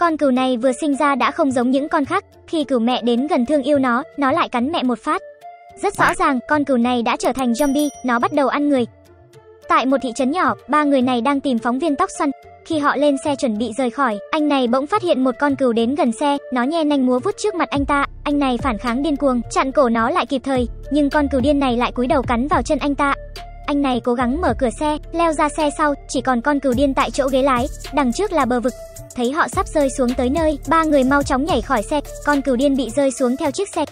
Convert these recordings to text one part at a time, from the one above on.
Con cừu này vừa sinh ra đã không giống những con khác, khi cừu mẹ đến gần thương yêu nó lại cắn mẹ một phát. Rất rõ ràng, con cừu này đã trở thành zombie, nó bắt đầu ăn người. Tại một thị trấn nhỏ, ba người này đang tìm phóng viên tóc xoăn. Khi họ lên xe chuẩn bị rời khỏi, anh này bỗng phát hiện một con cừu đến gần xe, nó nhe nanh múa vuốt trước mặt anh ta. Anh này phản kháng điên cuồng, chặn cổ nó lại kịp thời, nhưng con cừu điên này lại cúi đầu cắn vào chân anh ta. Anh này cố gắng mở cửa xe, leo ra xe sau, chỉ còn con cừu điên tại chỗ ghế lái, đằng trước là bờ vực. Thấy họ sắp rơi xuống tới nơi, ba người mau chóng nhảy khỏi xe, con cừu điên bị rơi xuống theo chiếc xe.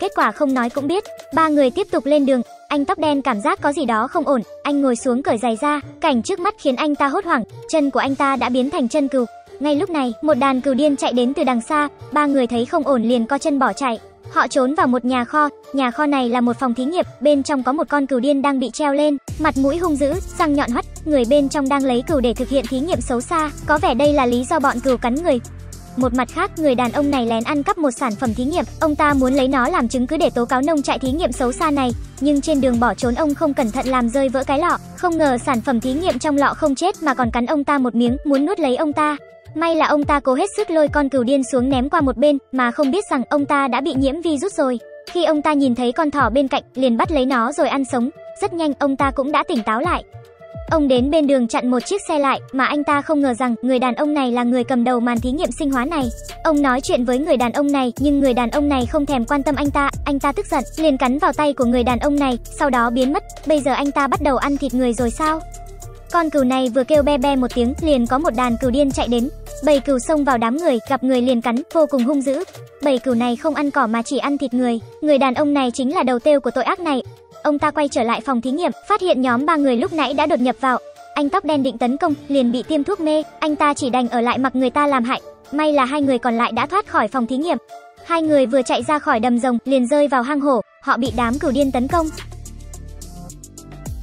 Kết quả không nói cũng biết, ba người tiếp tục lên đường. Anh tóc đen cảm giác có gì đó không ổn, anh ngồi xuống cởi giày ra, cảnh trước mắt khiến anh ta hốt hoảng, chân của anh ta đã biến thành chân cừu. Ngay lúc này, một đàn cừu điên chạy đến từ đằng xa, ba người thấy không ổn liền co chân bỏ chạy. Họ trốn vào một nhà kho này là một phòng thí nghiệm, bên trong có một con cừu điên đang bị treo lên, mặt mũi hung dữ, răng nhọn hoắt, người bên trong đang lấy cừu để thực hiện thí nghiệm xấu xa, có vẻ đây là lý do bọn cừu cắn người. Một mặt khác, người đàn ông này lén ăn cắp một sản phẩm thí nghiệm, ông ta muốn lấy nó làm chứng cứ để tố cáo nông trại thí nghiệm xấu xa này, nhưng trên đường bỏ trốn ông không cẩn thận làm rơi vỡ cái lọ, không ngờ sản phẩm thí nghiệm trong lọ không chết mà còn cắn ông ta một miếng, muốn nuốt lấy ông ta. May là ông ta cố hết sức lôi con cừu điên xuống ném qua một bên, mà không biết rằng ông ta đã bị nhiễm virus rồi. Khi ông ta nhìn thấy con thỏ bên cạnh, liền bắt lấy nó rồi ăn sống. Rất nhanh ông ta cũng đã tỉnh táo lại. Ông đến bên đường chặn một chiếc xe lại, mà anh ta không ngờ rằng người đàn ông này là người cầm đầu màn thí nghiệm sinh hóa này. Ông nói chuyện với người đàn ông này, nhưng người đàn ông này không thèm quan tâm anh ta tức giận, liền cắn vào tay của người đàn ông này, sau đó biến mất. Bây giờ anh ta bắt đầu ăn thịt người rồi sao? Con cừu này vừa kêu be be một tiếng, liền có một đàn cừu điên chạy đến. Bầy cừu xông vào đám người, gặp người liền cắn, vô cùng hung dữ. Bầy cừu này không ăn cỏ mà chỉ ăn thịt người. Người đàn ông này chính là đầu tiêu của tội ác này. Ông ta quay trở lại phòng thí nghiệm, phát hiện nhóm ba người lúc nãy đã đột nhập vào. Anh tóc đen định tấn công, liền bị tiêm thuốc mê. Anh ta chỉ đành ở lại mặc người ta làm hại. May là hai người còn lại đã thoát khỏi phòng thí nghiệm. Hai người vừa chạy ra khỏi đầm rồng, liền rơi vào hang hổ. Họ bị đám cừu điên tấn công.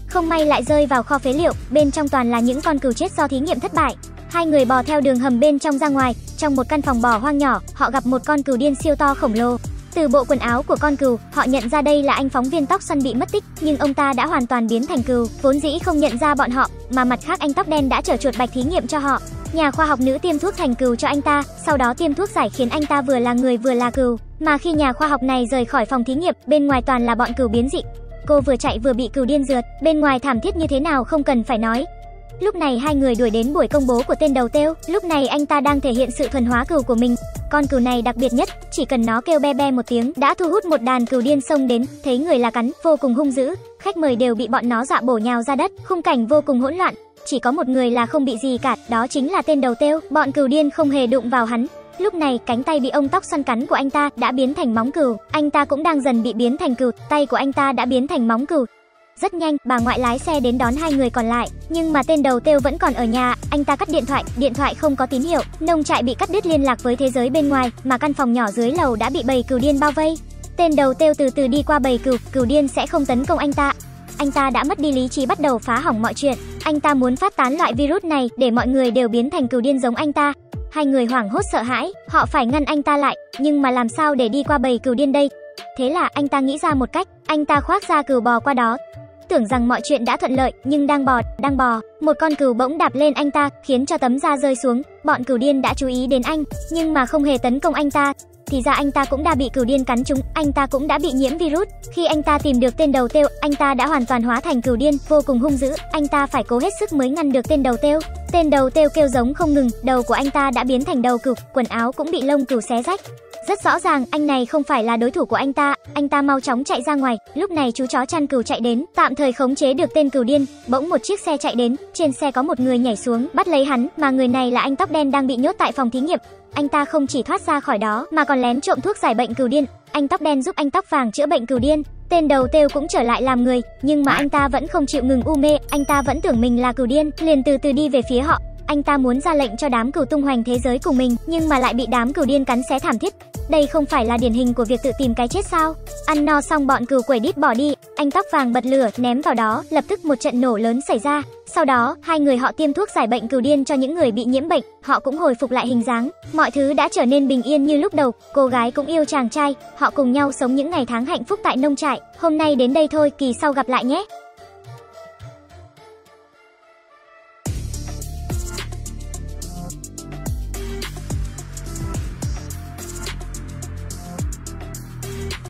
Không may lại rơi vào kho phế liệu, bên trong toàn là những con cừu chết do thí nghiệm thất bại. Hai người bò theo đường hầm bên trong ra ngoài, trong một căn phòng bò hoang nhỏ, họ gặp một con cừu điên siêu to khổng lồ. Từ bộ quần áo của con cừu, họ nhận ra đây là anh phóng viên tóc xoăn bị mất tích, nhưng ông ta đã hoàn toàn biến thành cừu, vốn dĩ không nhận ra bọn họ, mà mặt khác anh tóc đen đã chở chuột bạch thí nghiệm cho họ. Nhà khoa học nữ tiêm thuốc thành cừu cho anh ta, sau đó tiêm thuốc giải khiến anh ta vừa là người vừa là cừu. Mà khi nhà khoa học này rời khỏi phòng thí nghiệm, bên ngoài toàn là bọn cừu biến dị. Cô vừa chạy vừa bị cừu điên rượt, bên ngoài thảm thiết như thế nào không cần phải nói. Lúc này hai người đuổi đến buổi công bố của tên đầu têu, lúc này anh ta đang thể hiện sự thuần hóa cừu của mình. Con cừu này đặc biệt nhất, chỉ cần nó kêu be be một tiếng đã thu hút một đàn cừu điên xông đến, thấy người là cắn, vô cùng hung dữ, khách mời đều bị bọn nó dọa bổ nhào ra đất, khung cảnh vô cùng hỗn loạn, chỉ có một người là không bị gì cả, đó chính là tên đầu têu, bọn cừu điên không hề đụng vào hắn. Lúc này, cánh tay bị ông tóc xoăn cắn của anh ta đã biến thành móng cừu, anh ta cũng đang dần bị biến thành cừu, tay của anh ta đã biến thành móng cừu. Rất nhanh, bà ngoại lái xe đến đón hai người còn lại, nhưng mà tên đầu têu vẫn còn ở nhà, anh ta cắt điện thoại không có tín hiệu, nông trại bị cắt đứt liên lạc với thế giới bên ngoài, mà căn phòng nhỏ dưới lầu đã bị bầy cừu điên bao vây. Tên đầu têu từ từ đi qua bầy cừu, cừu điên sẽ không tấn công anh ta. Anh ta đã mất đi lý trí bắt đầu phá hỏng mọi chuyện, anh ta muốn phát tán loại virus này để mọi người đều biến thành cừu điên giống anh ta. Hai người hoảng hốt sợ hãi, họ phải ngăn anh ta lại, nhưng mà làm sao để đi qua bầy cừu điên đây? Thế là anh ta nghĩ ra một cách, anh ta khoác da cừu bò qua đó. Tưởng rằng mọi chuyện đã thuận lợi, nhưng đang bò, một con cừu bỗng đạp lên anh ta, khiến cho tấm da rơi xuống. Bọn cừu điên đã chú ý đến anh, nhưng mà không hề tấn công anh ta. Thì ra anh ta cũng đã bị cừu điên cắn trúng, anh ta cũng đã bị nhiễm virus. Khi anh ta tìm được tên đầu têu, anh ta đã hoàn toàn hóa thành cừu điên, vô cùng hung dữ. Anh ta phải cố hết sức mới ngăn được tên đầu têu. Tên đầu têu kêu giống không ngừng, đầu của anh ta đã biến thành đầu cừu, quần áo cũng bị lông cừu xé rách. Rất rõ ràng, anh này không phải là đối thủ của anh ta mau chóng chạy ra ngoài. Lúc này chú chó chăn cừu chạy đến, tạm thời khống chế được tên cừu điên. Bỗng một chiếc xe chạy đến, trên xe có một người nhảy xuống, bắt lấy hắn, mà người này là anh tóc đen đang bị nhốt tại phòng thí nghiệm. Anh ta không chỉ thoát ra khỏi đó, mà còn lén trộm thuốc giải bệnh cừu điên. Anh tóc đen giúp anh tóc vàng chữa bệnh cừu điên. Tên đầu têu cũng trở lại làm người, nhưng mà anh ta vẫn không chịu ngừng u mê, anh ta vẫn tưởng mình là cừu điên, liền từ từ đi về phía họ. Anh ta muốn ra lệnh cho đám cừu tung hoành thế giới cùng mình, nhưng mà lại bị đám cừu điên cắn xé thảm thiết. Đây không phải là điển hình của việc tự tìm cái chết sao? Ăn no xong bọn cừu quẩy đít bỏ đi, anh tóc vàng bật lửa ném vào đó, lập tức một trận nổ lớn xảy ra. Sau đó, hai người họ tiêm thuốc giải bệnh cừu điên cho những người bị nhiễm bệnh, họ cũng hồi phục lại hình dáng, mọi thứ đã trở nên bình yên như lúc đầu, cô gái cũng yêu chàng trai, họ cùng nhau sống những ngày tháng hạnh phúc tại nông trại. Hôm nay đến đây thôi, kỳ sau gặp lại nhé.